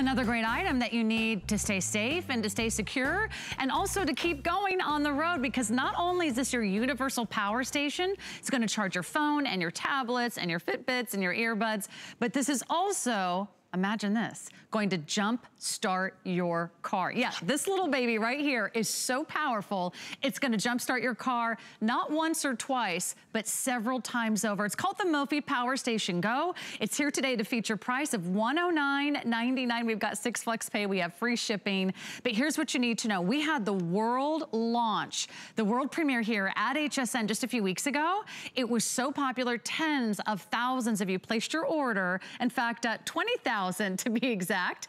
Another great item that you need to stay safe and to stay secure and also to keep going on the road, because not only is this your universal power station, it's going to charge your phone and your tablets and your Fitbits and your earbuds, but this is also, imagine this, going to jump start your car. Yeah, this little baby right here is so powerful. It's going to jump start your car not once or twice, but several times over. It's called the Mophie Power Station Go. It's here today at a feature price of $109.99. We've got 6 flex pay. We have free shipping. But here's what you need to know. We had the world launch, the world premiere here at HSN just a few weeks ago. It was so popular. Tens of thousands of you placed your order. In fact, 20,000 to be exact.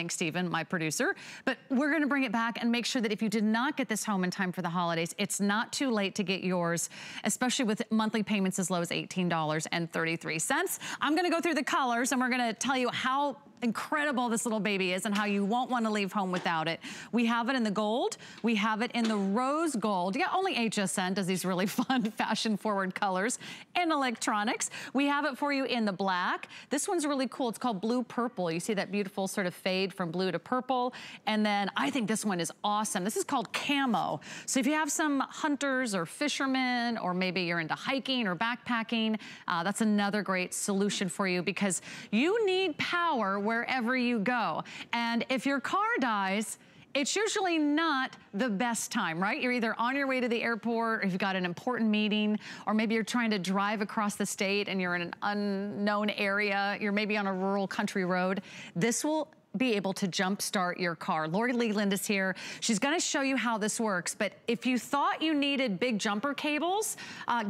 Thanks, Stephen, my producer. But we're going to bring it back and make sure that if you did not get this home in time for the holidays, it's not too late to get yours, especially with monthly payments as low as $18.33. I'm going to go through the colors and we're going to tell you how incredible this little baby is and how you won't want to leave home without it. We have it in the gold. We have it in the rose gold. Yeah, only HSN does these really fun fashion forward colors and electronics. We have it for you in the black. This one's really cool. It's called blue purple. You see that beautiful sort of fade from blue to purple. And then I think this one is awesome. This is called camo. So if you have some hunters or fishermen, or maybe you're into hiking or backpacking, that's another great solution for you, because you need power wherever you go. And if your car dies, it's usually not the best time, right? You're either on your way to the airport, or you've got an important meeting, or maybe you're trying to drive across the state and you're in an unknown area. You're maybe on a rural country road. This will be able to jumpstart your car. Lori Leland is here. She's gonna show you how this works. But if you thought you needed big jumper cables,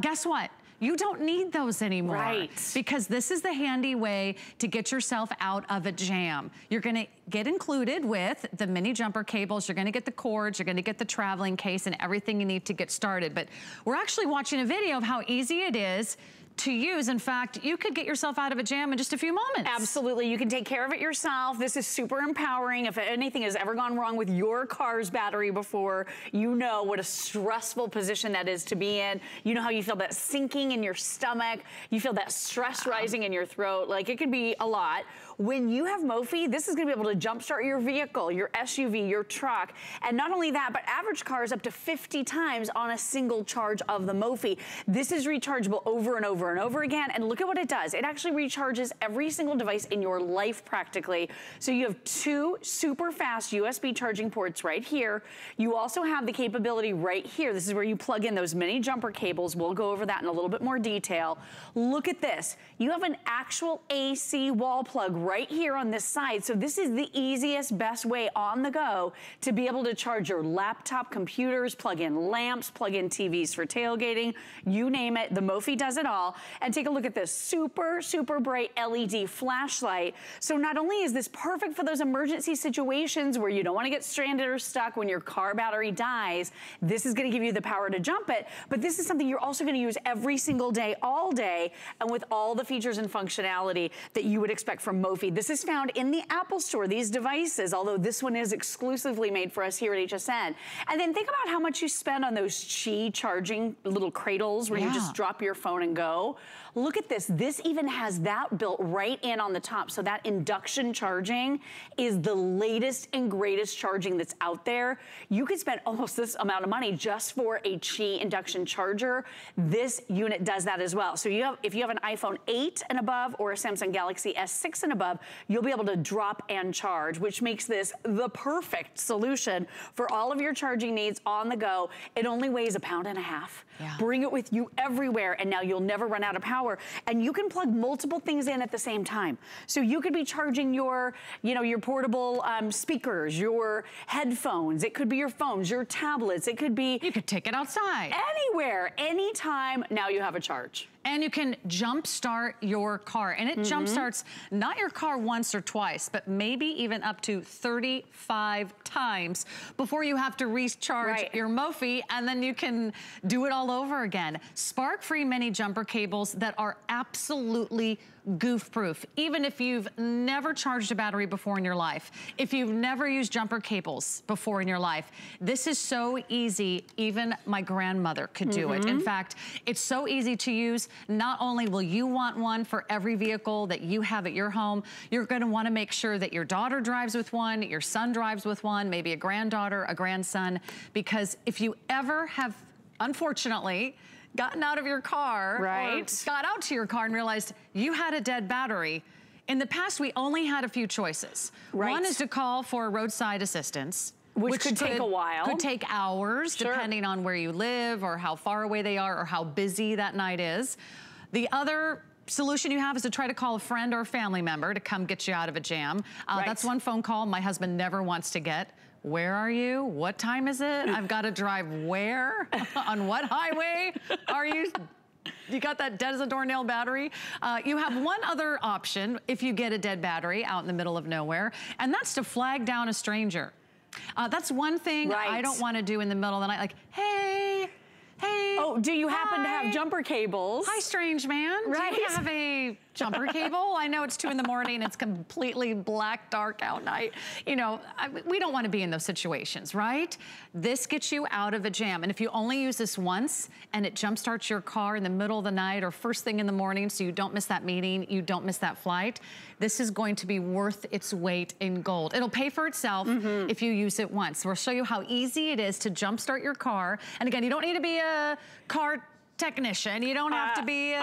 guess what? You don't need those anymore, right? Because this is the handy way to get yourself out of a jam. You're gonna get included with the mini jumper cables, you're gonna get the cords, you're gonna get the traveling case and everything you need to get started. But we're actually watching a video of how easy it is to use. In fact, you could get yourself out of a jam in just a few moments. Absolutely. You can take care of it yourself. This is super empowering. If anything has ever gone wrong with your car's battery before, you know what a stressful position that is to be in. You know how you feel that sinking in your stomach. You feel that stress rising in your throat. Like, it could be a lot. When you have Mophie, this is going to be able to jumpstart your vehicle, your SUV, your truck. And not only that, but average cars up to 50 times on a single charge of the Mophie. This is rechargeable over and over and over again. And look at what it does. It actually recharges every single device in your life practically. So you have 2 super fast USB charging ports right here. You also have the capability right here. This is where you plug in those mini jumper cables. We'll go over that in a little bit more detail. Look at this. You have an actual AC wall plug right here on this side. So this is the easiest, best way on the go to be able to charge your laptop, computers, plug in lamps, plug in TVs for tailgating, you name it. The Mophie does it all. And take a look at this super, super bright LED flashlight. So not only is this perfect for those emergency situations where you don't want to get stranded or stuck when your car battery dies, this is going to give you the power to jump it, but this is something you're also going to use every single day, all day, and with all the features and functionality that you would expect from Mophie. This is found in the Apple Store, these devices, although this one is exclusively made for us here at HSN. And then think about how much you spend on those Qi charging little cradles where you just drop your phone and go. Look at this. This even has that built right in on the top. So that induction charging is the latest and greatest charging that's out there. You could spend almost this amount of money just for a Qi induction charger. This unit does that as well. So you have, if you have an iPhone 8 and above or a Samsung Galaxy S6 and above, you'll be able to drop and charge, which makes this the perfect solution for all of your charging needs on the go. It only weighs a pound and a half. Yeah. Bring it with you everywhere, and now you'll never run out of power. And you can plug multiple things in at the same time. So you could be charging your, you know, your portable speakers, your headphones. It could be your phones, your tablets. It could be... You could take it outside. Anywhere, anytime, now you have a charge. And you can jumpstart your car. And it jumpstarts not your car once or twice, but maybe even up to 35 times before you have to recharge your Mophie, and then you can do it all over again. Spark-free mini jumper cables that are absolutely goof-proof. Even if you've never charged a battery before in your life, if you've never used jumper cables before in your life, this is so easy, even my grandmother could do it. In fact, it's so easy to use. Not only will you want one for every vehicle that you have at your home, you're gonna wanna make sure that your daughter drives with one, your son drives with one, maybe a granddaughter, a grandson, because if you ever have, unfortunately, gotten out of your car, right, or got out to your car and realized you had a dead battery, in the past we only had a few choices. Right. One is to call for roadside assistance, which could take a while. Could take hours, sure, depending on where you live or how far away they are or how busy that night is. The other solution you have is to try to call a friend or a family member to come get you out of a jam. Right. That's one phone call my husband never wants to get. Where are you? What time is it? I've got to drive where? On what highway are you? You got that dead as a doornail battery? You have one other option if you get a dead battery out in the middle of nowhere, and that's to flag down a stranger. That's one thing, right, I don't want to do in the middle of the night, like, hey. Oh, do you happen to have jumper cables? Hi, strange man. Right. Do you have a jumper cable? I know it's 2 in the morning. It's completely black, dark out night. You know, we don't want to be in those situations, right? This gets you out of a jam. And if you only use this once and it jumpstarts your car in the middle of the night or first thing in the morning so you don't miss that meeting, you don't miss that flight, this is going to be worth its weight in gold. It'll pay for itself if you use it once. We'll show you how easy it is to jumpstart your car. And again, you don't need to be a car technician. You don't have to be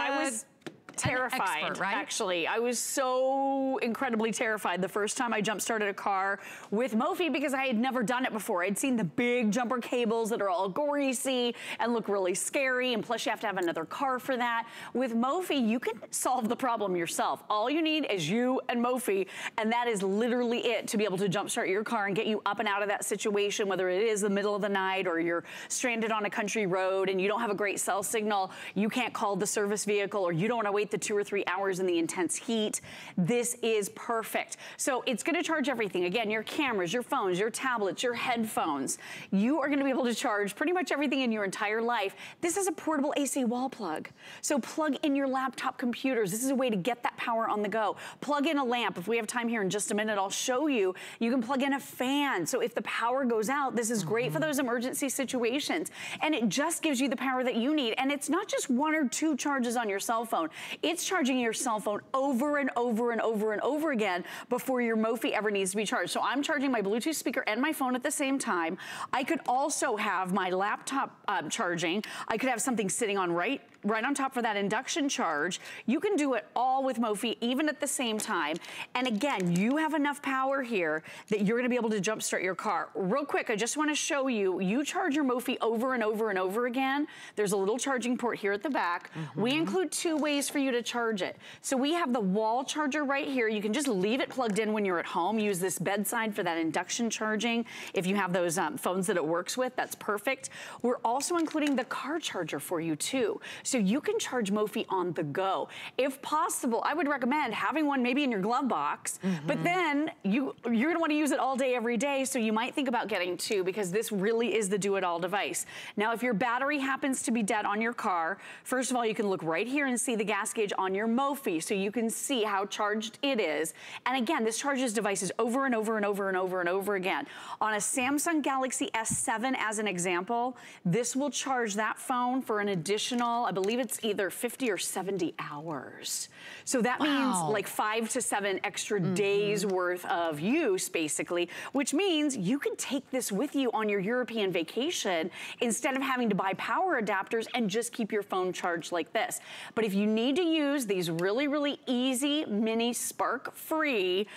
terrified, expert, right? Actually, I was so incredibly terrified the first time I jump started a car with Mophie because I had never done it before. I'd seen the big jumper cables that are all greasy and look really scary, and plus you have to have another car for that. With Mophie, you can solve the problem yourself. All you need is you and Mophie, and that is literally it to be able to jump start your car and get you up and out of that situation, whether it is the middle of the night or you're stranded on a country road and you don't have a great cell signal, you can't call the service vehicle, or you don't want to wait the 2 or 3 hours in the intense heat. This is perfect. So it's going to charge everything. Again, your cameras, your phones, your tablets, your headphones. You are going to be able to charge pretty much everything in your entire life. This is a portable AC wall plug. So plug in your laptop computers. This is a way to get that power on the go. Plug in a lamp. If we have time here in just a minute, I'll show you. You can plug in a fan. So if the power goes out, this is great for those emergency situations. And it just gives you the power that you need. And it's not just 1 or 2 charges on your cell phone. It's charging your cell phone over and over and over and over again before your Mophie ever needs to be charged. So I'm charging my Bluetooth speaker and my phone at the same time. I could also have my laptop charging. I could have something sitting on right on top for that induction charge. You can do it all with Mophie, even at the same time. And again, you have enough power here that you're gonna be able to jumpstart your car. Real quick, I just wanna show you, you charge your Mophie over and over and over again. There's a little charging port here at the back. We include 2 ways for you to charge it. So we have the wall charger right here. You can just leave it plugged in when you're at home. Use this bedside for that induction charging. If you have those phones that it works with, that's perfect. We're also including the car charger for you too. So you can charge Mophie on the go. If possible, I would recommend having one maybe in your glove box, but then you're gonna wanna use it all day, every day, so you might think about getting 2 because this really is the do-it-all device. Now, if your battery happens to be dead on your car, first of all, you can look right here and see the gas gauge on your Mophie, so you can see how charged it is. And again, this charges devices over and over and over and over and over again. On a Samsung Galaxy S7, as an example, this will charge that phone for an additional, I believe it's either 50 or 70 hours. So that means like 5 to 7 extra days worth of use, basically, which means you can take this with you on your European vacation instead of having to buy power adapters and just keep your phone charged like this. But if you need to use these really, really easy mini spark-free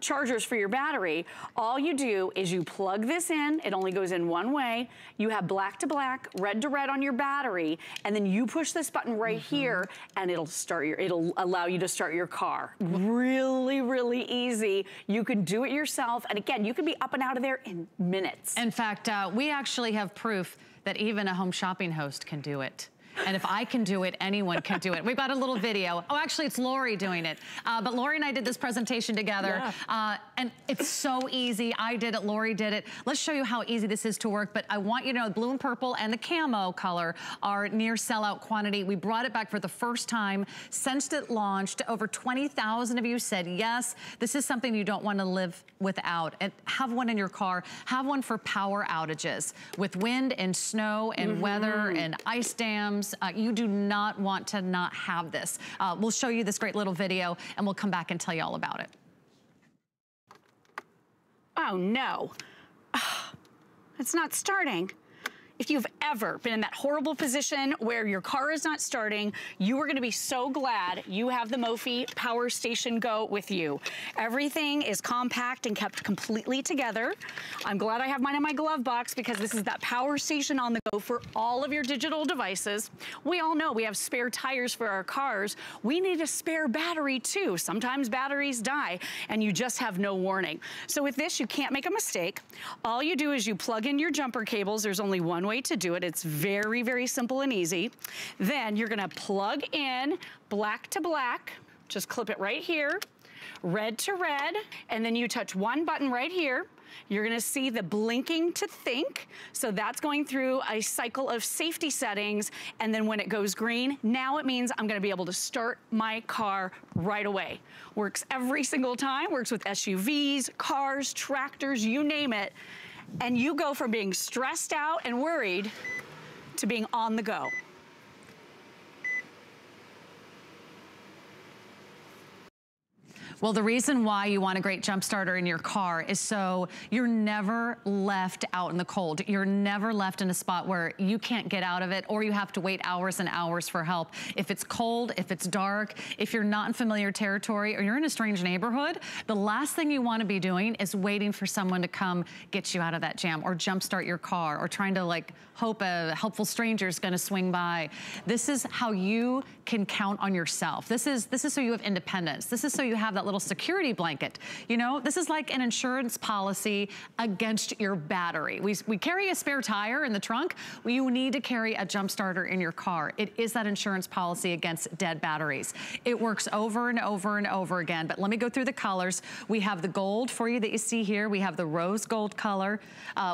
chargers for your battery, all you do is you plug this in. It only goes in 1 way. You have black to black, red to red on your battery, and then you push this button right here, and it'll allow you to start your car. Really, really easy. You can do it yourself, and again, you can be up and out of there in minutes. In fact, we actually have proof that even a home shopping host can do it. And if I can do it, anyone can do it. We've got a little video. Oh, actually, it's Lori doing it. But Lori and I did this presentation together. Yeah. And it's so easy. I did it. Lori did it. Let's show you how easy this is to work. But I want you to know the blue and purple and the camo color are near sellout quantity. We brought it back for the first time since it launched. Over 20,000 of you said, yes, this is something you don't want to live without. And have one in your car. Have one for power outages with wind and snow and weather and ice dams. You do not want to not have this. We'll show you this great little video and we'll come back and tell you all about it. Oh no, it's not starting. If you've ever been in that horrible position where your car is not starting, you are gonna be so glad you have the Mophie Power Station Go with you. Everything is compact and kept completely together. I'm glad I have mine in my glove box because this is that power station on the go for all of your digital devices. We all know we have spare tires for our cars. We need a spare battery too. Sometimes batteries die and you just have no warning. So with this, you can't make a mistake. All you do is you plug in your jumper cables. There's only one way to do it. It's very, very simple and easy. Then you're gonna plug in black to black, just clip it right here, red to red, and then you touch one button right here. You're gonna see the blinking to think. So that's going through a cycle of safety settings. And then when it goes green, now it means I'm gonna be able to start my car right away. Works every single time, works with SUVs, cars, tractors, you name it. And you go from being stressed out and worried to being on the go. Well, the reason why you want a great jump starter in your car is so you're never left out in the cold. You're never left in a spot where you can't get out of it or you have to wait hours and hours for help. If it's cold, if it's dark, if you're not in familiar territory or you're in a strange neighborhood, the last thing you want to be doing is waiting for someone to come get you out of that jam or jumpstart your car or trying to like hope a helpful stranger is going to swing by. This is how you can count on yourself. This is so you have independence. This is so you have that little security blanket. You know, this is like an insurance policy against your battery. We carry a spare tire in the trunk. You need to carry a jump starter in your car. It is that insurance policy against dead batteries. It works over and over and over again, but let me go through the colors. We have the gold for you that you see here. We have the rose gold color.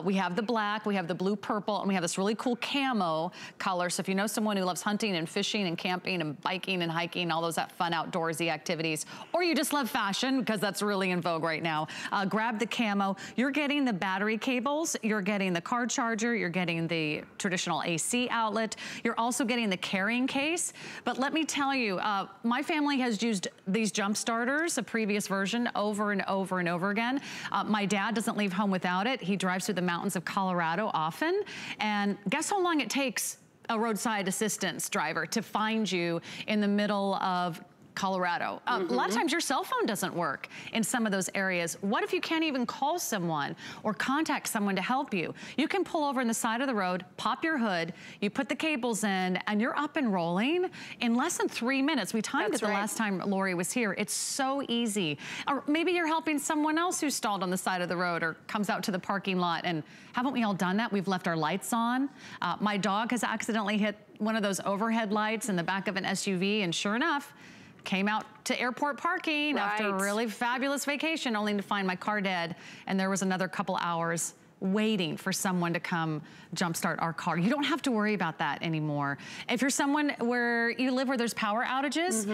We have the black, we have the blue purple, and we have this really cool camo color. So if you know someone who loves hunting and fishing and camping and biking and hiking, all those fun outdoorsy activities, or you just love fashion because that's really in vogue right now. Grab the camo. You're getting the battery cables. You're getting the car charger. You're getting the traditional AC outlet. You're also getting the carrying case. But let me tell you, my family has used these jump starters, a previous version, over and over and over again. My dad doesn't leave home without it. He drives through the mountains of Colorado often. And guess how long it takes a roadside assistance driver to find you in the middle of Colorado. A lot of times your cell phone doesn't work in some of those areas. What if you can't even call someone or contact someone to help you? You can pull over on the side of the road, pop your hood, you put the cables in, and you're up and rolling in less than 3 minutes. We timed it the last time Lori was here. It's so easy. Or maybe you're helping someone else who stalled on the side of the road or comes out to the parking lot, and haven't we all done that? We've left our lights on. My dog has accidentally hit one of those overhead lights in the back of an SUV, and sure enough, came out to airport parking after a really fabulous vacation, only to find my car dead. And there was another couple hours waiting for someone to come jumpstart our car. You don't have to worry about that anymore. If you're someone where you live where there's power outages,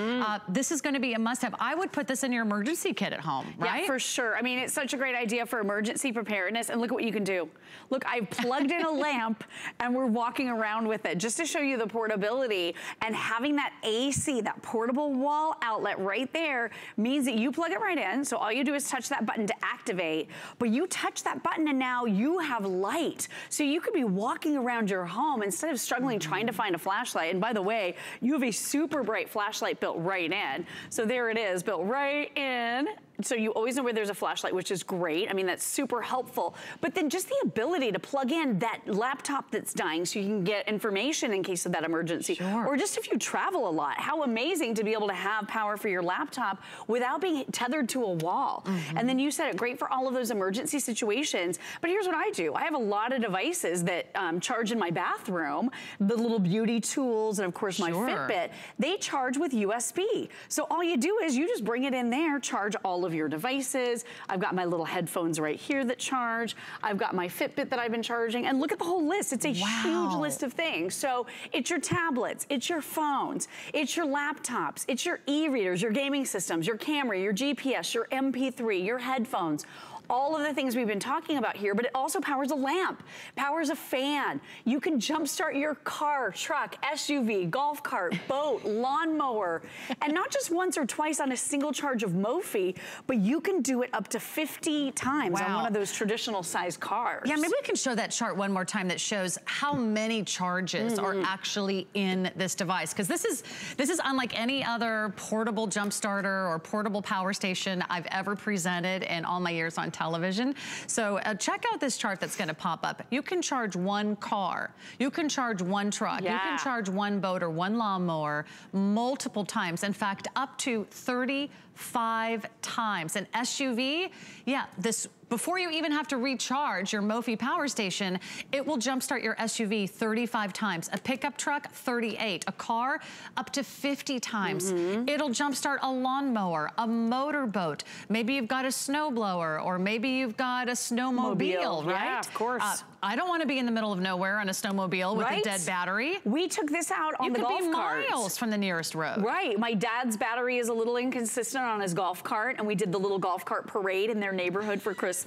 this is going to be a must-have. I would put this in your emergency kit at home, right? Yeah, for sure. I mean, it's such a great idea for emergency preparedness, and look at what you can do. Look, I've plugged in a lamp, and we're walking around with it just to show you the portability, and having that AC, that portable wall outlet right there, means that you plug it right in, so all you do is touch that button to activate, but you touch that button, and now you have light. So you could be walking around your home instead of struggling trying to find a flashlight. And by the way, you have a super bright flashlight built right in. So there it is, built right in. so you always know where there's a flashlight, which is great. I mean, that's super helpful. But then just the ability to plug in that laptop that's dying so you can get information in case of that emergency. Sure. Or just if you travel a lot, how amazing to be able to have power for your laptop without being tethered to a wall. Mm-hmm. And then you said it, great for all of those emergency situations. But here's what I do. I have a lot of devices that charge in my bathroom, the little beauty tools, and of course my sure. Fitbit. They charge with USB. So all you do is you just bring it in there, charge all of your devices. I've got my little headphones right here that charge. I've got my Fitbit that I've been charging. And look at the whole list. It's a wow. huge list of things. So it's your tablets, it's your phones, it's your laptops, it's your e-readers, your gaming systems, your camera, your GPS, your MP3, your headphones. All of the things we've been talking about here, but it also powers a lamp, powers a fan. You can jumpstart your car, truck, SUV, golf cart, boat, lawnmower, and not just once or twice on a single charge of Mophie, but you can do it up to 50 times wow. on one of those traditional size cars. Yeah, maybe we can show that chart one more time that shows how many charges mm-hmm. are actually in this device, because this is unlike any other portable jump starter or portable power station I've ever presented in all my years on television. So check out this chart that's going to pop up. You can charge one car, you can charge one truck, yeah. you can charge one boat or one lawnmower multiple times. In fact, up to 35 times. An SUV, yeah, this before you even have to recharge your Mophie Power Station, it will jumpstart your SUV 35 times. A pickup truck, 38. A car, up to 50 times. Mm-hmm. It'll jumpstart a lawnmower, a motorboat. Maybe you've got a snowblower, or maybe you've got a snowmobile, right? Yeah, of course. I don't want to be in the middle of nowhere on a snowmobile with right? a dead battery. We took this out on the golf cart. You could be miles from the nearest road. Right. My dad's battery is a little inconsistent on his golf cart, and we did the little golf cart parade in their neighborhood for Christmas.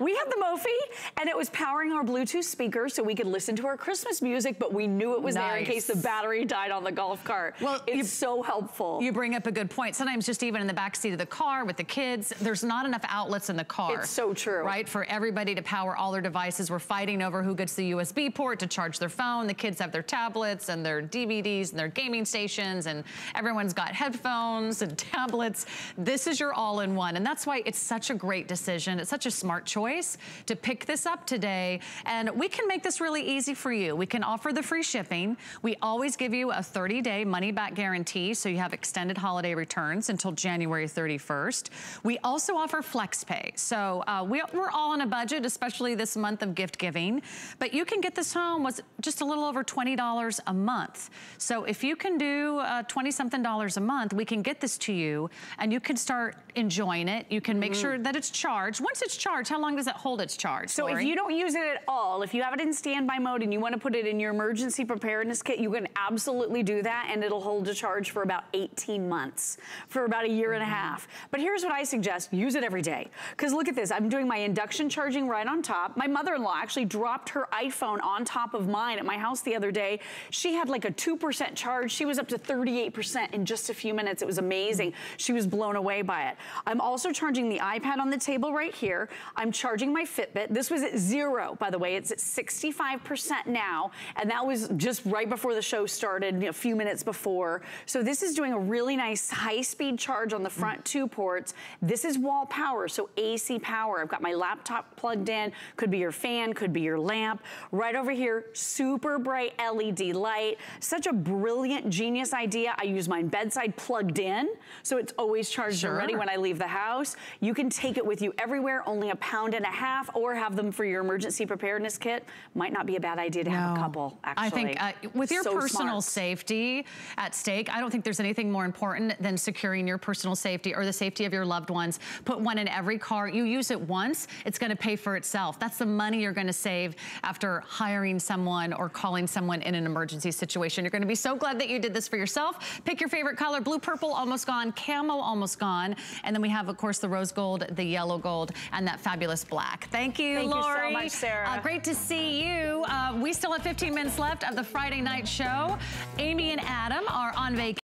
We had the Mophie, and it was powering our Bluetooth speaker so we could listen to our Christmas music, but we knew it was nice. There in case the battery died on the golf cart. Well, it's so helpful. You bring up a good point. Sometimes just even in the backseat of the car with the kids, there's not enough outlets in the car. It's so true. Right? For everybody to power all their devices. We're fighting over who gets the USB port to charge their phone. The kids have their tablets and their DVDs and their gaming stations, and everyone's got headphones and tablets. This is your all-in-one, and that's why it's such a great decision. It's such a smart choice to pick this up today, and we can make this really easy for you. We can offer the free shipping. We always give you a 30-day money-back guarantee, so you have extended holiday returns until January 31st. We also offer FlexPay, so we're all on a budget, especially this month of gift giving, but you can get this home with just a little over $20 a month. So if you can do $20-something a month, we can get this to you, and you can start enjoying it. You can make sure that it's charged. Once it's charged, how long does it hold its charge? So Lori, if you don't use it at all, if you have it in standby mode and you want to put it in your emergency preparedness kit, you can absolutely do that, and it'll hold a charge for about 18 months, for about a year and a half. But here's what I suggest. Use it every day. Because look at this. I'm doing my induction charging right on top. My mother-in-law actually dropped her iPhone on top of mine at my house the other day. She had like a 2% charge. She was up to 38% in just a few minutes. It was amazing. She was blown away by it. I'm also charging the iPad on the table right here. I'm charging my Fitbit. This was at 0, by the way. It's at 65% now, and that was just right before the show started, a few minutes before. So this is doing a really nice high-speed charge on the front two ports. This is wall power, so AC power. I've got my laptop plugged in. Could be your fan, could be your lamp. Right over here, super bright LED light. Such a brilliant, genius idea. I use mine bedside plugged in, so it's always charged and ready when I leave the house. You can take it with you everywhere. Only £1.50, or have them for your emergency preparedness kit. Might not be a bad idea to have a couple, actually. I think with your personal safety at stake, I don't think there's anything more important than securing your personal safety or the safety of your loved ones. Put one in every car. You use it once, it's going to pay for itself. That's the money you're going to save after hiring someone or calling someone in an emergency situation. You're going to be so glad that you did this for yourself. Pick your favorite color. Blue, purple, almost gone. Camel, almost gone. And then we have, of course, the rose gold, the yellow gold, and that fabulous black. Thank you, Lori. Thank you so much, Sarah. Great to see you. We still have 15 minutes left of the Friday night show. Amy and Adam are on vacation.